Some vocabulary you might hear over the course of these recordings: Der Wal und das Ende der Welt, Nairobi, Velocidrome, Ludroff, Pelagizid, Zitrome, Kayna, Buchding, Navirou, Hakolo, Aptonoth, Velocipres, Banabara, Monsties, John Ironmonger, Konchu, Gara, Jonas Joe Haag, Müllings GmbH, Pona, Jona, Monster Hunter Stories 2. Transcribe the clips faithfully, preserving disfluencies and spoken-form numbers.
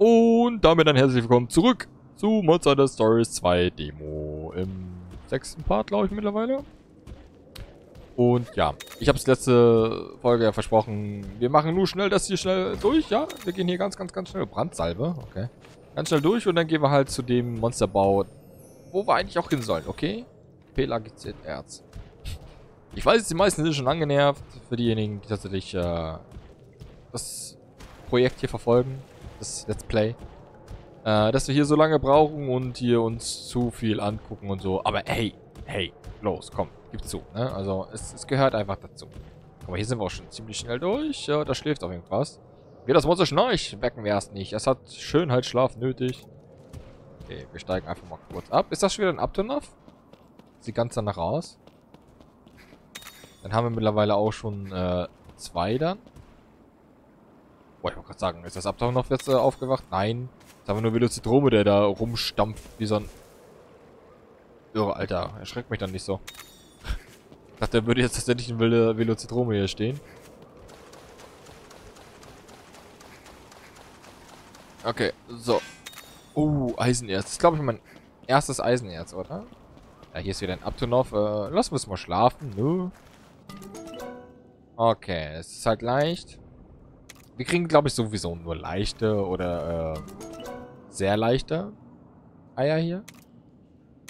Und damit dann herzlich willkommen zurück zu Monster Hunter Stories zwei Demo im sechsten Part, glaube ich, mittlerweile. Und ja, ich habe es letzte Folge ja versprochen, wir machen nur schnell das hier schnell durch, ja? Wir gehen hier ganz, ganz, ganz schnell. Brandsalbe, okay. Ganz schnell durch und dann gehen wir halt zu dem Monsterbau, wo wir eigentlich auch hin sollen, okay? Pelagizid Erz. Ich weiß, die meisten sind schon angenervt. Für diejenigen, die tatsächlich äh, das Projekt hier verfolgen, das Let's Play, äh, dass wir hier so lange brauchen und hier uns zu viel angucken und so. Aber hey, hey, los, komm, gib zu. Ne? Also es, es gehört einfach dazu. Aber hier sind wir auch schon ziemlich schnell durch. Ja, da schläft auf jeden Fall. Geht das Monster schnarcht, wecken wir erst nicht. Es hat Schönheitsschlaf nötig. Okay, wir steigen einfach mal kurz ab. Ist das schon wieder ein Aptonoth? Sieht ganz danach aus. Dann haben wir mittlerweile auch schon äh, zwei dann. Boah, ich wollte gerade sagen, ist das Aptonoth jetzt äh, aufgewacht? Nein. Jetzt haben wir nur Velocidrome, der da rumstampft wie so ein... Irre, Alter. Erschreckt mich dann nicht so. Ich dachte, der würde jetzt tatsächlich ein wilde Velocidrome hier stehen. Okay, so. Uh, Eisenerz. Das ist, glaube ich, mein erstes Eisenerz, oder? Ja, hier ist wieder ein Aptonoth. Äh, lassen wir es mal schlafen, ne? Okay, es ist halt leicht. Wir kriegen, glaube ich, sowieso nur leichte oder äh, sehr leichte Eier hier.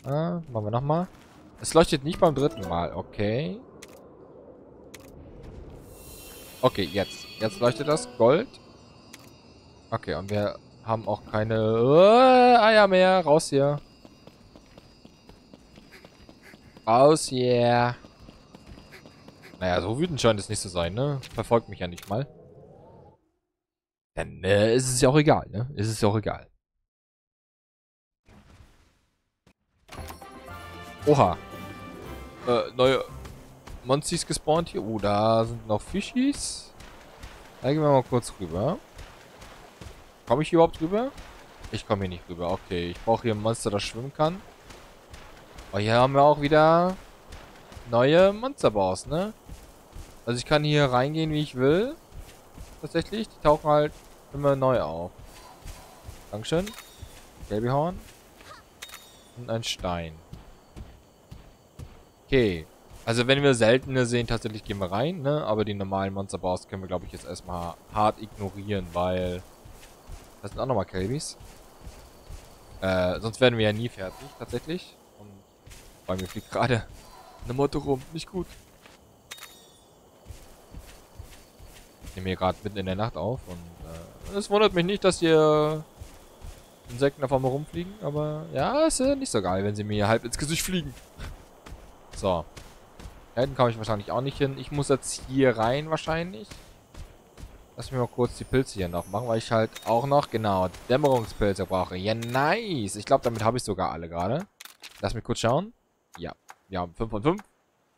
Ah, machen wir nochmal. Es leuchtet nicht beim dritten Mal, okay. Okay, jetzt. Jetzt leuchtet das Gold. Okay, und wir haben auch keine äh, Eier mehr. Raus hier. Raus hier. Naja, so wütend scheint es nicht zu sein, ne? Verfolgt mich ja nicht mal. Dann äh, ist es ja auch egal, ne? Ist es ja auch egal. Oha. Äh, neue Monsties gespawnt hier. Oh, da sind noch Fischis. Da gehen wir mal kurz rüber. Komme ich hier überhaupt rüber? Ich komme hier nicht rüber. Okay, ich brauche hier ein Monster, das schwimmen kann. Oh, hier haben wir auch wieder neue Monsterboss, ne? Also ich kann hier reingehen, wie ich will. Tatsächlich, die tauchen halt immer neu auf. Dankeschön. Gelbihorn. Und ein Stein. Okay. Also wenn wir seltene sehen, tatsächlich gehen wir rein, ne? Aber die normalen Monsterboss können wir, glaube ich, jetzt erstmal hart ignorieren, weil... Das sind auch nochmal Kälbis. Äh, sonst werden wir ja nie fertig, tatsächlich. Und bei mir fliegt gerade eine Motte rum. Nicht gut. Ich nehme hier gerade mitten in der Nacht auf. Und äh, es wundert mich nicht, dass hier Insekten auf einmal rumfliegen. Aber ja, ist ja nicht so geil, wenn sie mir hier halb ins Gesicht fliegen. So. Da hinten komme ich wahrscheinlich auch nicht hin. Ich muss jetzt hier rein wahrscheinlich. Lass mich mal kurz die Pilze hier noch machen, weil ich halt auch noch, genau, Dämmerungspilze brauche. Ja, nice. Ich glaube, damit habe ich sogar alle gerade. Lass mich kurz schauen. Ja, wir haben fünf von fünf.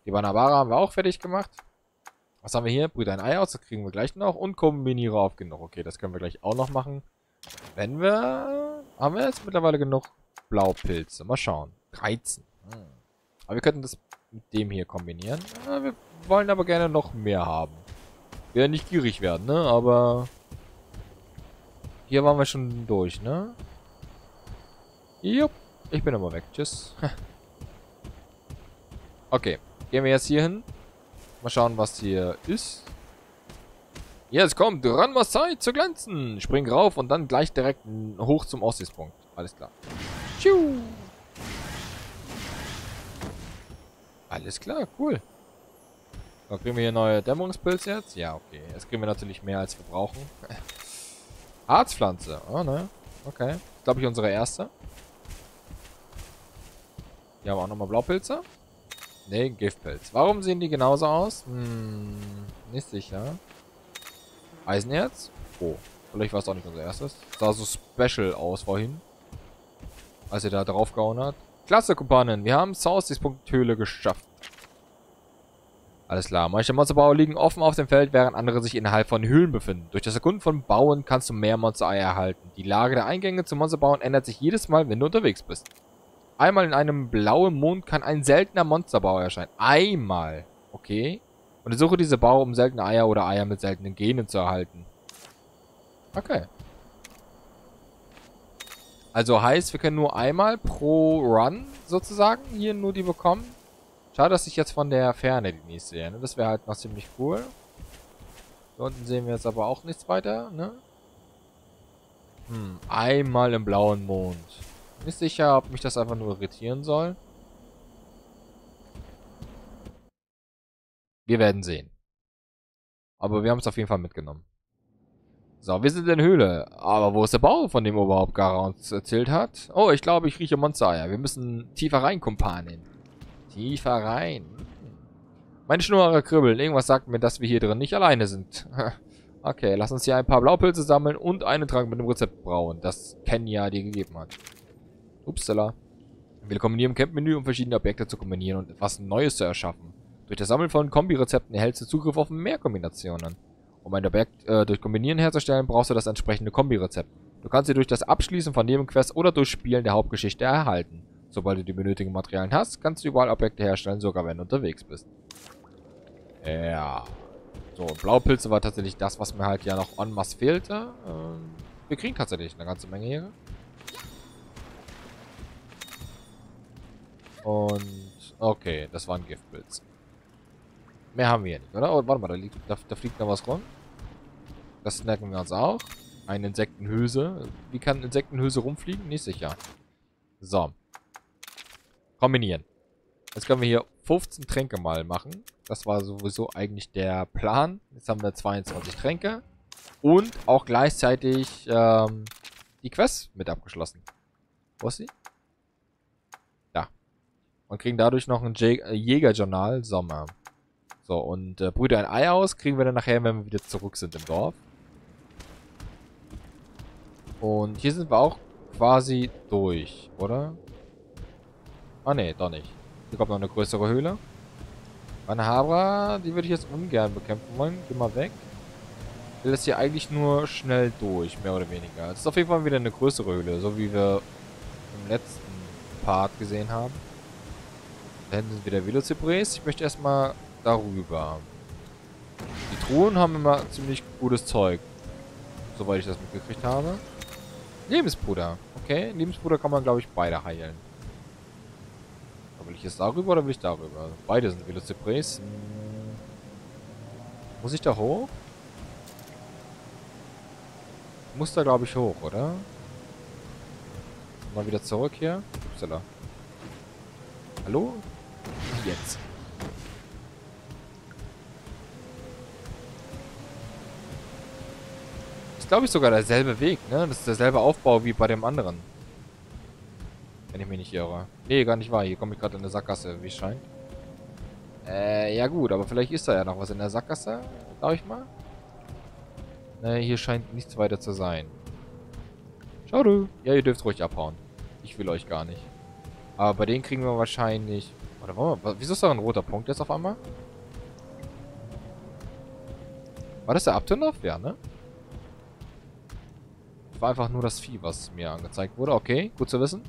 Die Banabara haben wir auch fertig gemacht. Was haben wir hier? Brüte ein Ei aus, das kriegen wir gleich noch. Und kombiniere auf genug. Okay, das können wir gleich auch noch machen. Wenn wir... Haben wir jetzt mittlerweile genug Blaupilze? Mal schauen. dreizehn. Hm. Aber wir könnten das mit dem hier kombinieren. Ja, wir wollen aber gerne noch mehr haben. Wir werden nicht gierig werden, ne? Aber hier waren wir schon durch, ne? Jupp. Ich bin aber weg. Tschüss. Okay. Gehen wir jetzt hier hin. Mal schauen, was hier ist. Jetzt kommt ran, was Zeit zu glänzen. Spring rauf und dann gleich direkt hoch zum Aussichtspunkt. Alles klar. Tschu. Alles klar, cool. So, kriegen wir hier neue Dämmerungspilze jetzt? Ja, okay. Jetzt kriegen wir natürlich mehr, als wir brauchen. Harzpflanze. Oh, ne? Okay. Das ist, glaube ich, unsere erste. Hier haben wir auch nochmal Blaupilze. Ne, Giftpilz. Warum sehen die genauso aus? Hm, nicht sicher. Eisenerz? Oh. Vielleicht war es auch nicht unser erstes. Sah so special aus vorhin. Als er da drauf gehauen hat. Klasse, Kumpanen. Wir haben Saustispunkt Höhle geschafft. Alles klar, manche Monsterbauer liegen offen auf dem Feld, während andere sich innerhalb von Höhlen befinden. Durch das Erkunden von Bauen kannst du mehr Monstereier erhalten. Die Lage der Eingänge zu Monsterbauen ändert sich jedes Mal, wenn du unterwegs bist. Einmal in einem blauen Mond kann ein seltener Monsterbauer erscheinen. Einmal. Okay. Untersuche diese Baue, um seltene Eier oder Eier mit seltenen Genen zu erhalten. Okay. Also heißt, wir können nur einmal pro Run sozusagen hier nur die bekommen. Schade, dass ich jetzt von der Ferne die nicht sehe. Ne? Das wäre halt noch ziemlich cool. Da unten sehen wir jetzt aber auch nichts weiter. Ne? Hm, einmal im blauen Mond. Nicht sicher, ob mich das einfach nur irritieren soll. Wir werden sehen. Aber wir haben es auf jeden Fall mitgenommen. So, wir sind in der Höhle. Aber wo ist der Bau, von dem überhaupt Gara uns erzählt hat? Oh, ich glaube, ich rieche Monstereier. Wir müssen tiefer rein, Kumpanin. Tiefer rein. Meine Schnurre kribbeln. Irgendwas sagt mir, dass wir hier drin nicht alleine sind. Okay, lass uns hier ein paar Blaupilze sammeln und einen Trank mit dem Rezept brauen, das Kayna dir gegeben hat. Upsala. Wir kombinieren im Camp-Menü, um verschiedene Objekte zu kombinieren und etwas Neues zu erschaffen. Durch das Sammeln von Kombi-Rezepten erhältst du Zugriff auf mehr Kombinationen. Um ein Objekt äh, durch Kombinieren herzustellen, brauchst du das entsprechende Kombi-Rezept. Du kannst sie durch das Abschließen von Nebenquests oder durch Spielen der Hauptgeschichte erhalten. Sobald du die benötigten Materialien hast, kannst du überall Objekte herstellen, sogar wenn du unterwegs bist. Ja. So, Blaupilze war tatsächlich das, was mir halt ja noch en masse fehlte. Ähm, wir kriegen tatsächlich eine ganze Menge hier. Und, okay, das war ein Giftpilz. Mehr haben wir ja nicht, oder? Oh, warte mal, da, liegt, da, da fliegt noch was rum. Das snacken wir uns auch. Eine Insektenhülse. Wie kann Insektenhülse rumfliegen? Nicht sicher. So. Kombinieren. Jetzt können wir hier fünfzehn Tränke mal machen. Das war sowieso eigentlich der Plan. Jetzt haben wir zweiundzwanzig Tränke. Und auch gleichzeitig ähm, die Quest mit abgeschlossen. Wo ist sie? Da. Und kriegen dadurch noch ein Jägerjournal Sommer. So, und äh, brüte ein Ei aus. Kriegen wir dann nachher, wenn wir wieder zurück sind im Dorf. Und hier sind wir auch quasi durch, oder? Ah, ne, doch nicht. Hier kommt noch eine größere Höhle. Meine Habra, die würde ich jetzt ungern bekämpfen wollen. Geh mal weg. Ich will das hier eigentlich nur schnell durch, mehr oder weniger. Es ist auf jeden Fall wieder eine größere Höhle, so wie wir im letzten Part gesehen haben. Da hinten sind wieder Velocipres. Ich möchte erstmal darüber. Die Truhen haben immer ziemlich gutes Zeug. Soweit ich das mitgekriegt habe. Lebensbruder. Okay, Lebensbruder kann man, glaube ich, beide heilen. Will ich jetzt darüber oder will ich darüber? Beide sind Velocipres. Hm. Muss ich da hoch? Ich muss da, glaube ich, hoch, oder? Mal wieder zurück hier. Upsala. Hallo? Jetzt. Ist, glaube ich, sogar derselbe Weg, ne? Das ist derselbe Aufbau wie bei dem anderen. Wenn ich mich nicht irre. Nee, gar nicht wahr. Hier komme ich gerade in eine Sackgasse, wie es scheint. Äh, ja gut, aber vielleicht ist da ja noch was in der Sackgasse. Glaube ich mal. Ne, hier scheint nichts weiter zu sein. Schau du. Ja, ihr dürft ruhig abhauen. Ich will euch gar nicht. Aber bei denen kriegen wir wahrscheinlich... Oder warum? Wieso ist da ein roter Punkt jetzt auf einmal? War das der Aptonoth? Ja, ne? Das war einfach nur das Vieh, was mir angezeigt wurde. Okay, gut zu wissen.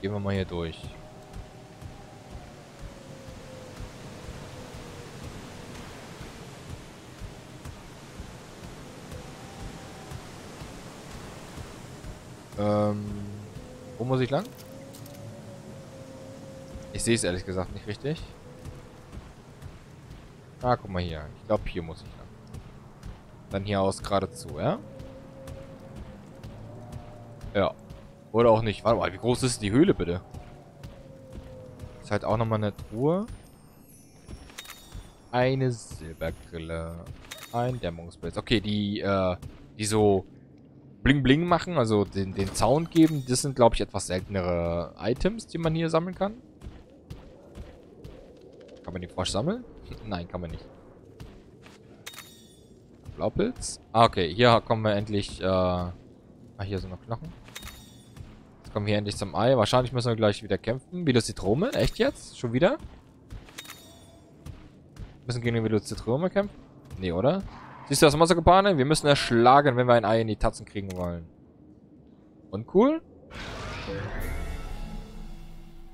Gehen wir mal hier durch. Ähm, wo muss ich lang? Ich sehe es ehrlich gesagt nicht richtig. Ah, guck mal hier. Ich glaube, hier muss ich lang. Dann hier aus geradezu, ja? Ja. Oder auch nicht. Warte mal, wie groß ist die Höhle, bitte? Ist halt auch nochmal eine Truhe. Eine Silbergrille. Ein Dämmungspilz. Okay, die, äh, die so bling bling machen, also den, den Sound geben, das sind, glaube ich, etwas seltenere Items, die man hier sammeln kann. Kann man den Frosch sammeln? Nein, kann man nicht. Blaupilz. Ah, okay, hier kommen wir endlich, äh... Ah, hier sind noch Knochen. Kommen wir endlich zum Ei. Wahrscheinlich müssen wir gleich wieder kämpfen. Velocidrome? Echt jetzt? Schon wieder? Müssen gegen den Velocidrome kämpfen? Nee, oder? Siehst du das Monstergebane? Wir müssen erschlagen, wenn wir ein Ei in die Tatzen kriegen wollen. Uncool?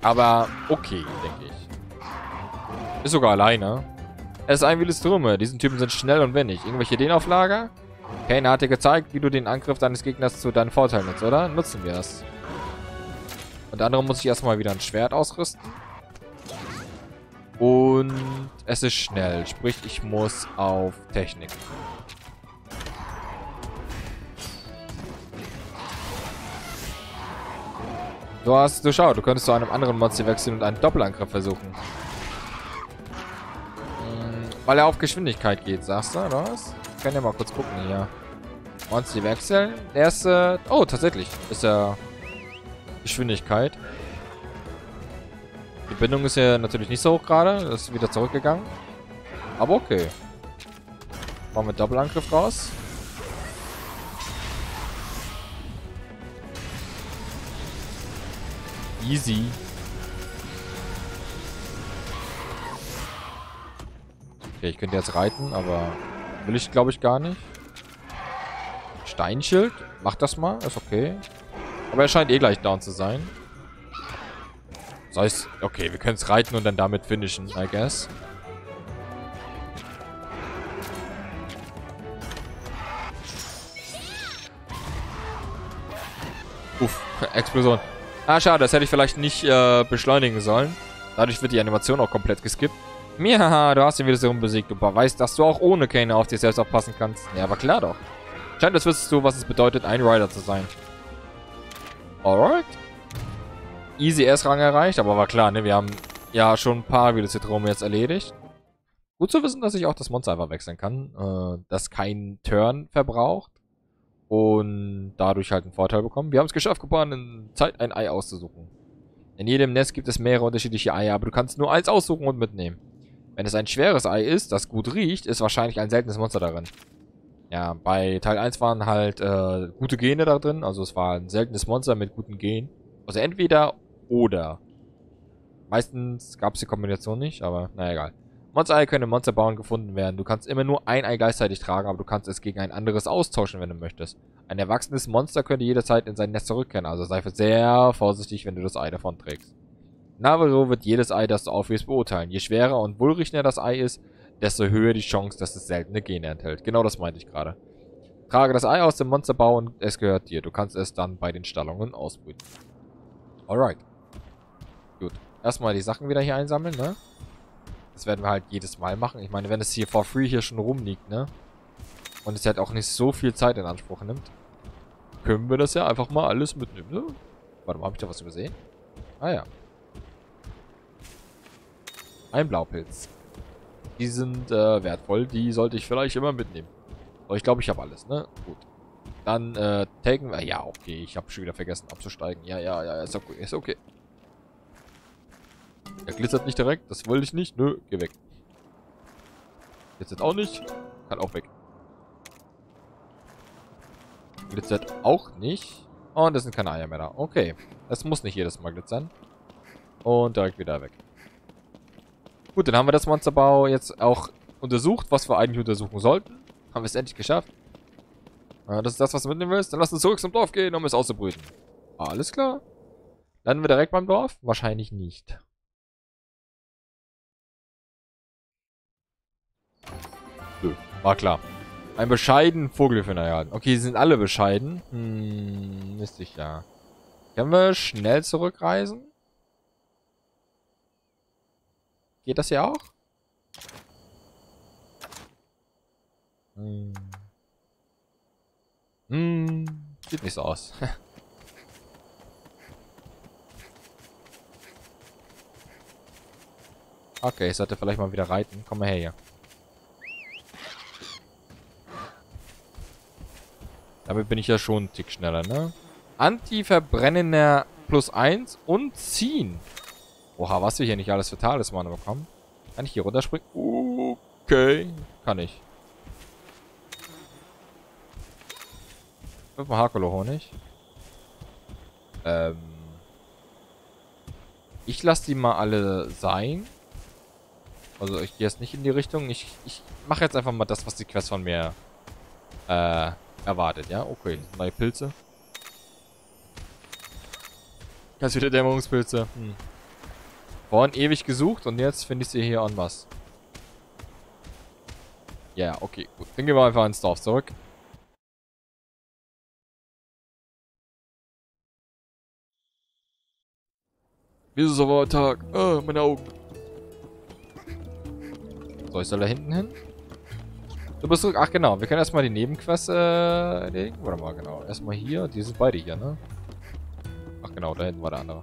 Aber okay, denke ich. Ist sogar alleine. Es ist ein Velocidrome. Diesen Typen sind schnell und wendig. Irgendwelche Ideen auf Lager? Kayna hat dir gezeigt, wie du den Angriff deines Gegners zu deinem Vorteil nutzt, oder? Nutzen wir das. Unter anderem muss ich erstmal wieder ein Schwert ausrüsten. Und es ist schnell, sprich ich muss auf Technik. Du hast, du schau, du könntest zu einem anderen Monster wechseln und einen Doppelangriff versuchen. Hm, weil er auf Geschwindigkeit geht, sagst du, oder was? Ich kann ja mal kurz gucken hier. Monster wechseln. Der erste, oh, tatsächlich ist er Geschwindigkeit. Die Bindung ist ja natürlich nicht so hoch gerade. Das ist wieder zurückgegangen. Aber okay. Machen wir Doppelangriff raus. Easy. Okay, ich könnte jetzt reiten, aber will ich glaube ich gar nicht. Steinschild. Mach das mal. Ist okay. Aber er scheint eh gleich down zu sein. Das heißt, okay, wir können es reiten und dann damit finishen, I guess. Uff, Explosion. Ah, schade, das hätte ich vielleicht nicht äh, beschleunigen sollen. Dadurch wird die Animation auch komplett geskippt. Ja, du hast ihn wieder so besiegt. Du weißt, dass du auch ohne Kayna auf dich selbst aufpassen kannst. Ja, aber klar doch. Scheint, das wüsstest du, was es bedeutet, ein Rider zu sein. Alright. Easy S-Rang erreicht, aber war klar, ne? Wir haben ja schon ein paar Velocidrome jetzt erledigt. Gut zu wissen, dass ich auch das Monster einfach wechseln kann, äh, das keinen Turn verbraucht und dadurch halt einen Vorteil bekommen. Wir haben es geschafft, geboren, in Zeit ein Ei auszusuchen. In jedem Nest gibt es mehrere unterschiedliche Eier, aber du kannst nur eins aussuchen und mitnehmen. Wenn es ein schweres Ei ist, das gut riecht, ist wahrscheinlich ein seltenes Monster darin. Ja, bei Teil eins waren halt äh, gute Gene da drin, also es war ein seltenes Monster mit guten Genen. Also entweder oder. Meistens gab es die Kombination nicht, aber naja, egal. Monster-Eier können im Monsterbauen gefunden werden. Du kannst immer nur ein Ei gleichzeitig tragen, aber du kannst es gegen ein anderes austauschen, wenn du möchtest. Ein erwachsenes Monster könnte jederzeit in sein Nest zurückkehren, also sei sehr vorsichtig, wenn du das Ei davon trägst. Navirou wird jedes Ei, das du aufhebst, beurteilen. Je schwerer und wohlriechender das Ei ist, desto höher die Chance, dass es seltene Gene enthält. Genau das meinte ich gerade. Trage das Ei aus dem Monsterbau und es gehört dir. Du kannst es dann bei den Stallungen ausbrüten. Alright. Gut. Erstmal die Sachen wieder hier einsammeln, ne? Das werden wir halt jedes Mal machen. Ich meine, wenn es hier for free hier schon rumliegt, ne? Und es halt auch nicht so viel Zeit in Anspruch nimmt, können wir das ja einfach mal alles mitnehmen, ne? Warte mal, habe ich da was übersehen? Ah ja. Ein Blaupilz. Die sind äh, wertvoll. Die sollte ich vielleicht immer mitnehmen. Aber ich glaube, ich habe alles, ne? Gut. Dann, äh, taken wir... Ja, okay, ich habe schon wieder vergessen abzusteigen. Ja, ja, ja, ist okay, ist okay. Er glitzert nicht direkt, das wollte ich nicht. Nö, geh weg. Glitzert auch nicht, kann auch weg. Glitzert auch nicht. Und es sind keine Eier mehr da. Okay, das muss nicht jedes Mal glitzern. Und direkt wieder weg. Gut, dann haben wir das Monsterbau jetzt auch untersucht, was wir eigentlich untersuchen sollten. Haben wir es endlich geschafft. Das ist das, was du mitnehmen willst. Dann lass uns zurück zum Dorf gehen, um es auszubrüten. Alles klar. Landen wir direkt beim Dorf? Wahrscheinlich nicht. Nö, war klar. Ein bescheiden Vogel für Najaden. Okay, sie sind alle bescheiden. Hm, müsste ich ja. Können wir schnell zurückreisen? Geht das hier auch? Hm. Hm, sieht nicht so aus. Okay, ich sollte vielleicht mal wieder reiten. Komm mal her hier. Damit bin ich ja schon einen Tick schneller, ne? Anti-Verbrennender plus eins und ziehen. Oha, was wir hier nicht alles für Talismane bekommen. Kann ich hier runterspringen? Okay, kann ich. Mal Hakolo Honig. Ähm. Ich lasse die mal alle sein. Also ich gehe jetzt nicht in die Richtung. Ich, ich mache jetzt einfach mal das, was die Quest von mir äh, erwartet. Ja, okay. Neue Pilze. Ganz wieder Dämmerungspilze. Hm. Vorhin ewig gesucht und jetzt finde ich sie hier an was. Ja, yeah, okay. Gut. Dann gehen wir einfach ins Dorf zurück. Jesus, aber Tag. Ah, meine Augen. So, ich soll da hinten hin? Du bist zurück. Ach genau, wir können erstmal die Nebenquest äh, erledigen. Warte mal, genau. Erstmal hier. Die sind beide hier, ne? Ach genau, da hinten war der andere.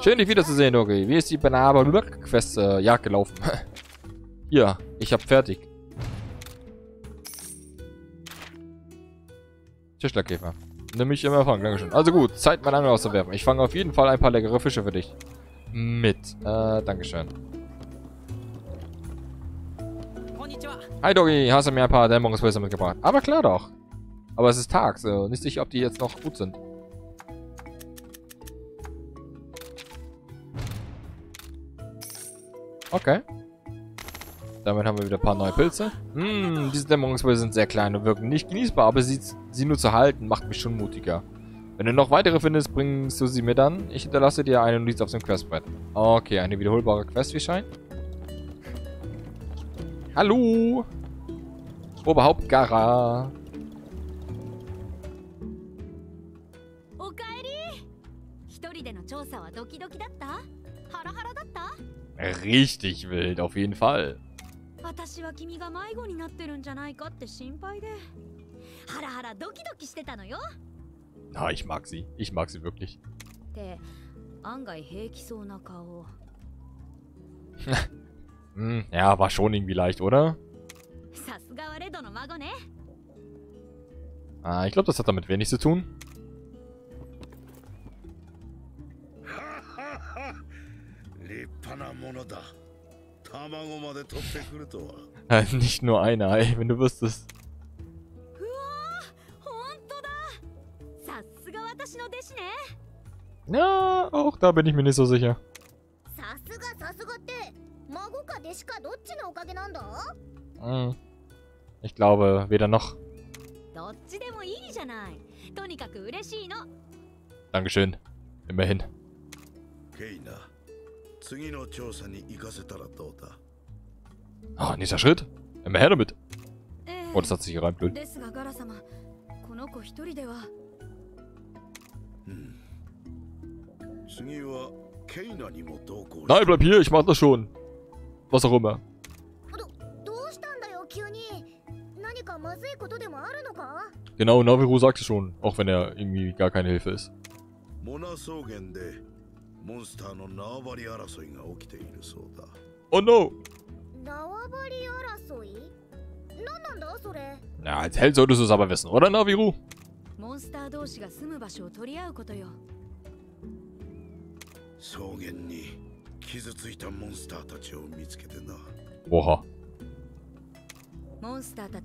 Schön, dich wiederzusehen, okay. Wie ist die Banaba-Quest äh, ja, gelaufen? Ja, ich hab fertig. Tischlerkäfer. Nimm mich immer fangen, dankeschön. Also gut, Zeit, mein Angel auszuwerfen. Ich fange auf jeden Fall ein paar leckere Fische für dich. Mit. Äh, dankeschön. Hi Doggy, hast du mir ein paar Dämmerungswürste mitgebracht? Aber klar doch. Aber es ist tags, so. Nicht sicher, ob die jetzt noch gut sind. Okay. Damit haben wir wieder ein paar neue Pilze. Hm, diese Dämmerungswürste sind sehr klein und wirken nicht genießbar, aber sie, sie nur zu halten, macht mich schon mutiger. Wenn du noch weitere findest, bringst du sie mir dann. Ich hinterlasse dir eine Notiz auf dem Questbrett. Okay, eine wiederholbare Quest, wie scheint. Hallo! Oberhaupt Gara. Richtig wild, auf jeden Fall. Na, ich mag sie. Ich mag sie wirklich. Hm, ja, war schon irgendwie leicht, oder? Ah, ich glaube, das hat damit wenig zu tun. Nicht nur einer, ey, wenn du wüsstest. Ja, auch da bin ich mir nicht so sicher. Hm. Ich glaube, weder noch. Dankeschön. Immerhin. Ah, nächster Schritt. Immer her damit. Oh, das hat sich gereimt, blöd. Hm. Nein, bleib hier, ich mach das schon. Was auch immer. Genau, Navirou sagte schon, auch wenn er irgendwie gar keine Hilfe ist. Oh no! Na, als Held solltest du es aber wissen, oder Navirou? Oha. Äh, darf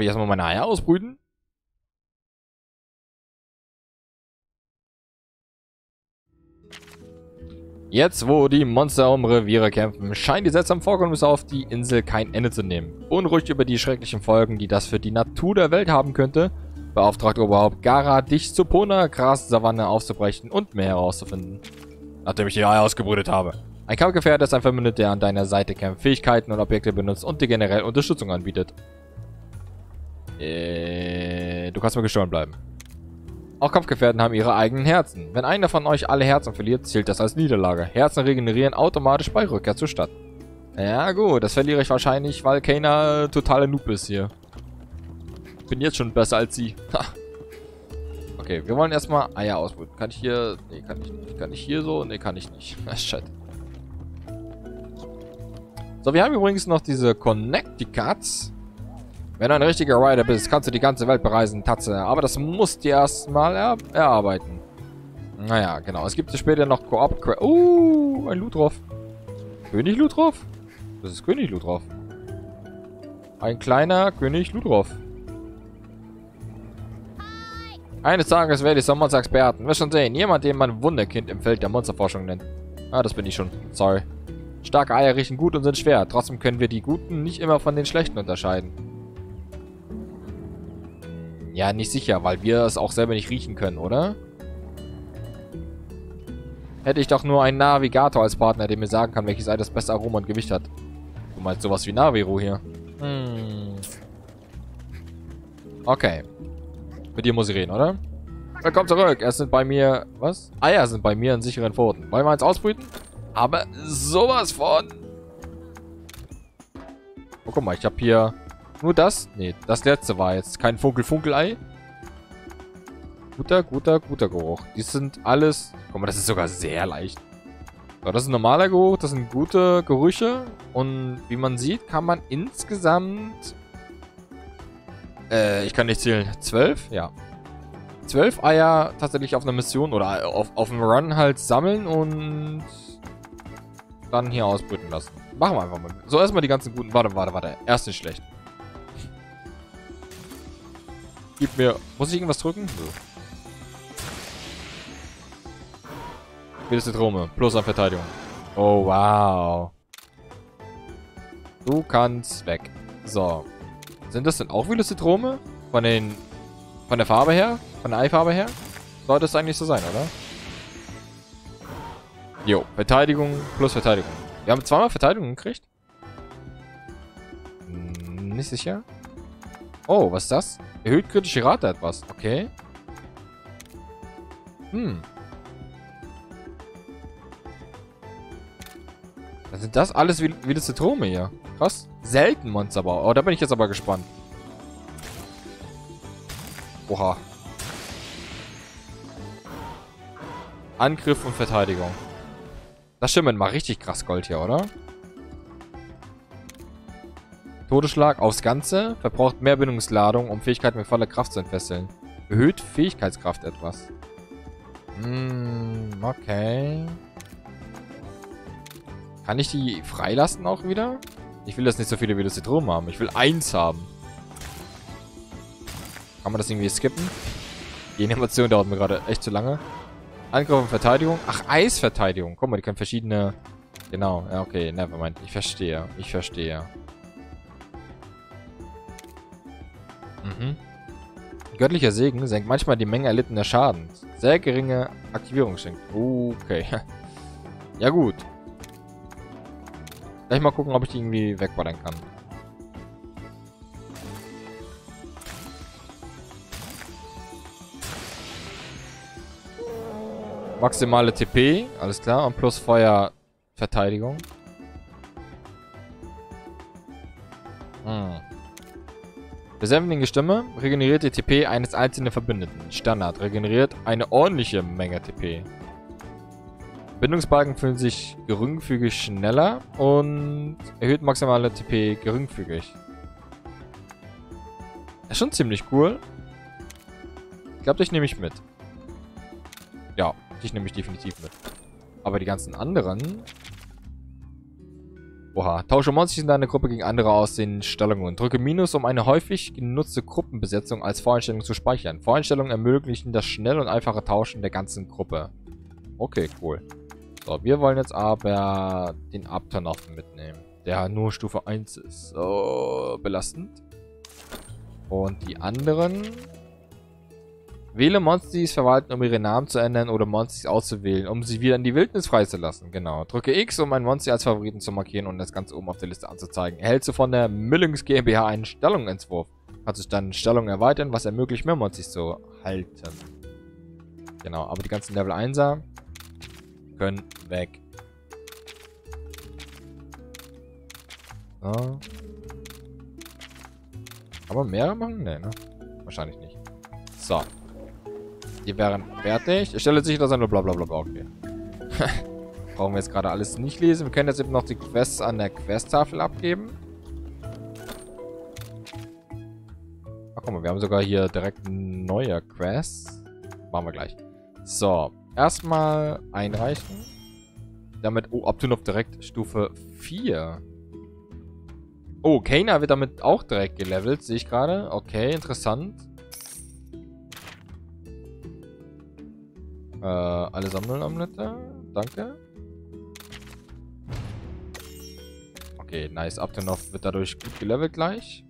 ich erstmal meine Eier ausbrüten? Jetzt, wo die Monster um Reviere kämpfen, scheinen die seltsamen Vorkommnisse auf die Insel kein Ende zu nehmen. Unruhig über die schrecklichen Folgen, die das für die Natur der Welt haben könnte, beauftragt Oberhaupt Gara, dich zur Pona, Gras-Savanne aufzubrechen und mehr herauszufinden. Nachdem ich die Eier ausgebrütet habe. Ein Kampfgefährte ist ein Verbündeter, der an deiner Seite kämpft, Fähigkeiten und Objekte benutzt und dir generell Unterstützung anbietet. Äh, du kannst mir gestohlen bleiben. Auch Kampfgefährten haben ihre eigenen Herzen. Wenn einer von euch alle Herzen verliert, zählt das als Niederlage. Herzen regenerieren automatisch bei Rückkehr zur Stadt. Ja gut, das verliere ich wahrscheinlich, weil Kayna totale Noob ist hier. Bin jetzt schon besser als sie. Okay, wir wollen erstmal Eier ausbrüten. Kann ich hier... Nee, kann ich nicht. Kann ich hier so? Nee, kann ich nicht. Shit. So, wir haben übrigens noch diese Connecticuts. Wenn du ein richtiger Rider bist, kannst du die ganze Welt bereisen, Tatze. Aber das musst du erstmal er erarbeiten. Naja, genau. Es gibt später noch Koop. Oh, ein Ludroff. König Ludroff? Das ist König Ludroff. Ein kleiner König Ludroff. Eines Tages werde ich zum Monsterexperten. Wir schon sehen. Jemand, den man Wunderkind im Feld der Monsterforschung nennt. Ah, das bin ich schon. Sorry. Starke Eier riechen gut und sind schwer. Trotzdem können wir die Guten nicht immer von den Schlechten unterscheiden. Ja, nicht sicher, weil wir es auch selber nicht riechen können, oder? Hätte ich doch nur einen Navigator als Partner, der mir sagen kann, welches Ei das beste Aroma und Gewicht hat. Du meinst sowas wie Navirou hier. Hm. Okay. Mit dir muss ich reden, oder? Willkommen zurück. Es sind bei mir... Was? Eier sind bei mir in sicheren Pfoten. Wollen wir eins ausbrüten? Aber sowas von... Oh, guck mal. Ich habe hier... Nur das? Nee, das letzte war jetzt kein Funkel-Funkel-Ei. Guter, guter, guter Geruch. Die sind alles... Guck mal, das ist sogar sehr leicht. So, das ist ein normaler Geruch, das sind gute Gerüche. Und wie man sieht, kann man insgesamt... Äh, ich kann nicht zählen. Zwölf? Ja. Zwölf Eier tatsächlich auf einer Mission oder auf, auf einem Run halt sammeln und... Dann hier ausbrüten lassen. Machen wir einfach mal. So, erstmal die ganzen guten... Warte, warte, warte. Erst nicht schlecht. Gib mir... Muss ich irgendwas drücken? So. Wie ist die Zitrome? Plus an Verteidigung. Oh, wow. Du kannst weg. So. Sind das denn auch wieder Zitrome? Von den... Von der Farbe her? Von der Eifarbe her? Sollte es eigentlich so sein, oder? Jo. Verteidigung plus Verteidigung. Wir haben zweimal Verteidigung gekriegt? Hm, nicht sicher. Oh, was ist das? Erhöht kritische Rate etwas. Okay. Hm. Dann sind das alles wie, wie das Zitrome hier. Krass. Selten Monsterbau. Oh, da bin ich jetzt aber gespannt. Oha. Angriff und Verteidigung. Das stimmt mal richtig krass Gold hier, oder? Todesschlag aufs Ganze. Verbraucht mehr Bindungsladung, um Fähigkeiten mit voller Kraft zu entfesseln. Erhöht Fähigkeitskraft etwas. Hm, okay. Kann ich die freilassen auch wieder? Ich will das nicht so viele Velocidrome haben. Ich will eins haben. Kann man das irgendwie skippen? Die Animation dauert mir gerade echt zu lange. Angriff und Verteidigung. Ach, Eisverteidigung. Guck mal, die können verschiedene... Genau. Ja, okay. Nevermind. Ich verstehe. Ich verstehe. Mhm. Göttlicher Segen senkt manchmal die Menge erlittener Schaden. Sehr geringe Aktivierung schenkt. Okay. Ja, gut. Gleich mal gucken, ob ich die irgendwie wegballern kann. Maximale T P, alles klar. Und plus Feuer Verteidigung. Hm. Besänftigende Stimme. Regeneriert die T P eines einzelnen Verbündeten. Standard. Regeneriert eine ordentliche Menge T P. Bindungsbalken fühlen sich geringfügig schneller und erhöht maximale T P geringfügig. Ist schon ziemlich cool. Ich glaube, dich nehme ich mit. Ja, dich nehme ich definitiv mit. Aber die ganzen anderen... Oha. Tausche Monsties in deiner Gruppe gegen andere aus den Stellungen. Drücke Minus, um eine häufig genutzte Gruppenbesetzung als Voreinstellung zu speichern. Voreinstellungen ermöglichen das schnelle und einfache Tauschen der ganzen Gruppe. Okay, cool. So, wir wollen jetzt aber den Aptonoth mitnehmen, der nur Stufe eins ist. So, belastend. Und die anderen... Wähle Monsties verwalten, um ihre Namen zu ändern oder Monsties auszuwählen, um sie wieder in die Wildnis freizulassen. Genau. Drücke X, um einen Monstie als Favoriten zu markieren und das Ganze oben auf der Liste anzuzeigen. Erhältst du von der Müllings GmbH einen Stellungsentwurf. Kannst du dann Stellung erweitern, was ermöglicht, mehr Monsties zu halten. Genau, aber die ganzen Level einser können weg. So. Kann man mehrere machen? Nee, ne? Wahrscheinlich nicht. So. Die wären fertig. Ich stelle sicher, dass er nur blablabla bla bla. Okay. Brauchen wir jetzt gerade alles nicht lesen. Wir können jetzt eben noch die Quests an der Questtafel abgeben. Ach guck mal, wir haben sogar hier direkt neue Quests. Machen wir gleich. So. Erstmal einreichen. Damit... Oh, Aptonoth direkt Stufe vier. Oh, Kayna wird damit auch direkt gelevelt. Sehe ich gerade. Okay, interessant. Äh, alle sammeln Amulette. Danke. Okay, nice. Aptonoth wird dadurch gut gelevelt gleich.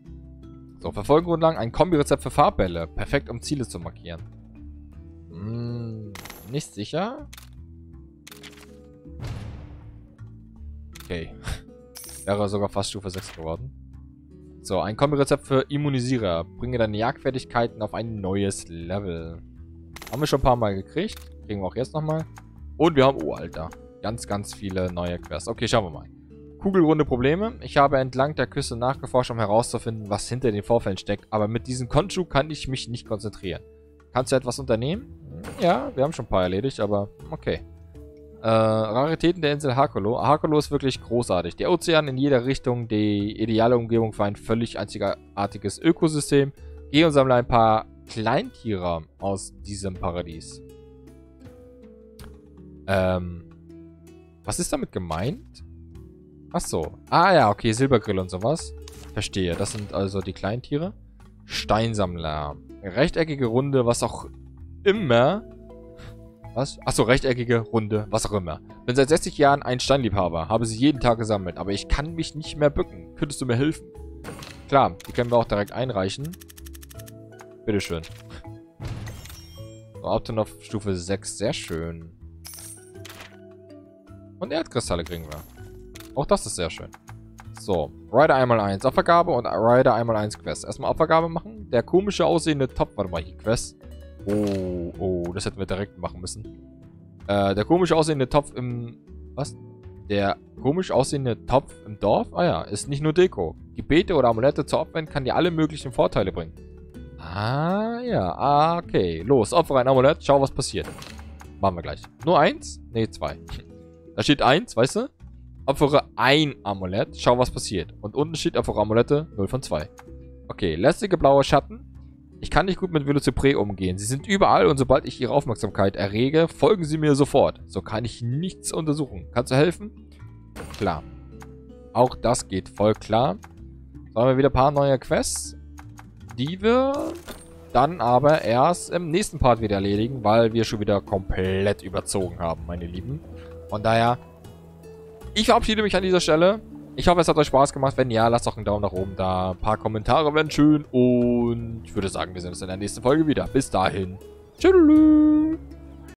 So, Verfolgungsgrundlagen. Ein Kombi-Rezept für Farbbälle. Perfekt, um Ziele zu markieren. Hm, nicht sicher. Okay. Wäre sogar fast Stufe sechs geworden. So, ein Kombi-Rezept für Immunisierer. Bringe deine Jagdfertigkeiten auf ein neues Level. Haben wir schon ein paar Mal gekriegt. Kriegen wir auch jetzt nochmal. Und wir haben... Oh, Alter. Ganz, ganz viele neue Quests. Okay, schauen wir mal. Kugelrunde Probleme. Ich habe entlang der Küste nachgeforscht, um herauszufinden, was hinter den Vorfällen steckt. Aber mit diesem Konchu kann ich mich nicht konzentrieren. Kannst du etwas unternehmen? Ja, wir haben schon ein paar erledigt, aber okay. Äh, Raritäten der Insel Hakolo. Hakolo ist wirklich großartig. Der Ozean in jeder Richtung, die ideale Umgebung für ein völlig einzigartiges Ökosystem. Geh und sammle ein paar Kleintiere aus diesem Paradies. Ähm, was ist damit gemeint? Ach so. Ah ja, okay, Silbergrill und sowas. Verstehe, das sind also die Kleintiere. Steinsammler. Rechteckige Runde, was auch immer. Was? Achso, rechteckige Runde, was auch immer. Bin seit sechzig Jahren ein Steinliebhaber. Habe sie jeden Tag gesammelt, aber ich kann mich nicht mehr bücken. Könntest du mir helfen? Klar, die können wir auch direkt einreichen. Bitteschön. So, Aptonoth Stufe sechs, sehr schön. Und Erdkristalle kriegen wir. Auch das ist sehr schön. So, Rider eins mal eins Opfergabe und Rider eins mal eins Quest. Erstmal Opfergabe machen. Der komische aussehende Topf. Warte mal, hier Quest. Oh, oh, das hätten wir direkt machen müssen. Äh, der komisch aussehende Topf im... Was? Der komisch aussehende Topf im Dorf? Ah ja, ist nicht nur Deko. Gebete oder Amulette zu opfern kann dir alle möglichen Vorteile bringen. Ah ja, ah, okay. Los, opfer ein Amulett, schau, was passiert. Machen wir gleich. Nur eins? Ne, zwei. Da steht eins, weißt du? Opfere ein Amulett, schau, was passiert. Und unten steht opfere Amulette null von zwei. Okay, lästige blaue Schatten. Ich kann nicht gut mit Velocipres umgehen. Sie sind überall und sobald ich ihre Aufmerksamkeit errege, folgen sie mir sofort. So kann ich nichts untersuchen. Kannst du helfen? Klar. Auch das geht voll klar. So haben wir wieder ein paar neue Quests, die wir dann aber erst im nächsten Part wieder erledigen, weil wir schon wieder komplett überzogen haben, meine Lieben. Von daher... Ich verabschiede mich an dieser Stelle. Ich hoffe, es hat euch Spaß gemacht. Wenn ja, lasst doch einen Daumen nach oben da. Ein paar Kommentare wären schön. Und ich würde sagen, wir sehen uns in der nächsten Folge wieder. Bis dahin. Tschüss.